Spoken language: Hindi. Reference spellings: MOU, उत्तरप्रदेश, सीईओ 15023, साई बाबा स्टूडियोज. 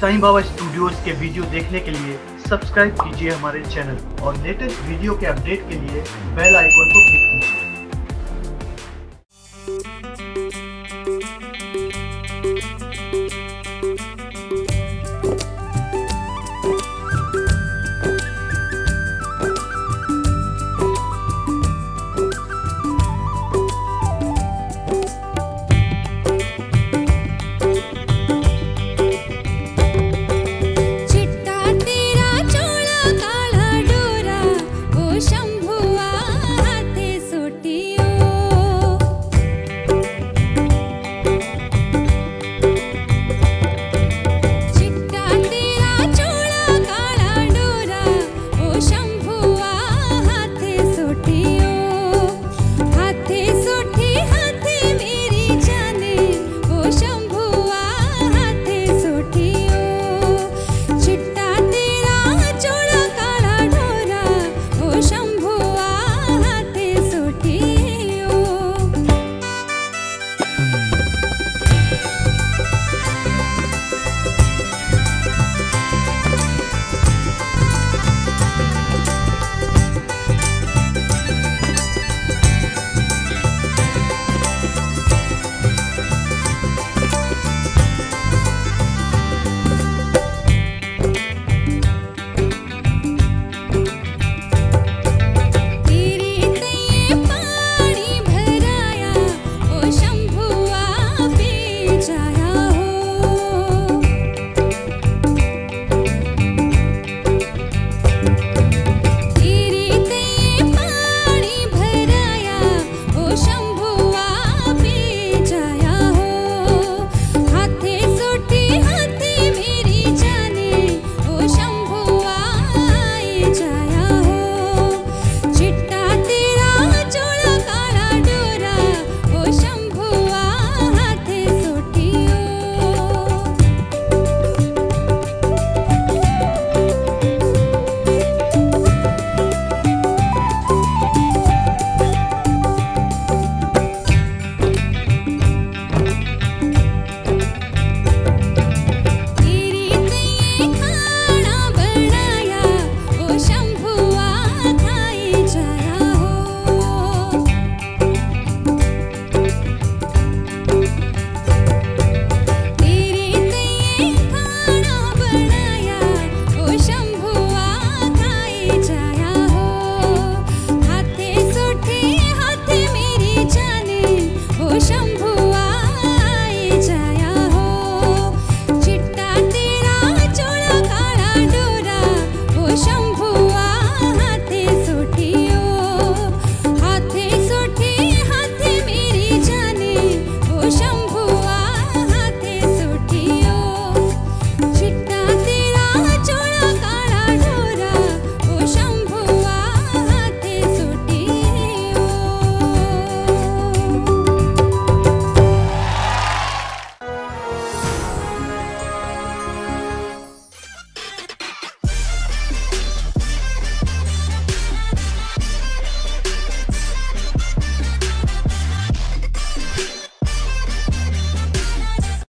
साई बाबा स्टूडियोज के वीडियो देखने के लिए सब्सक्राइब कीजिए हमारे चैनल और लेटेस्ट वीडियो के अपडेट के लिए बेल आइकॉन को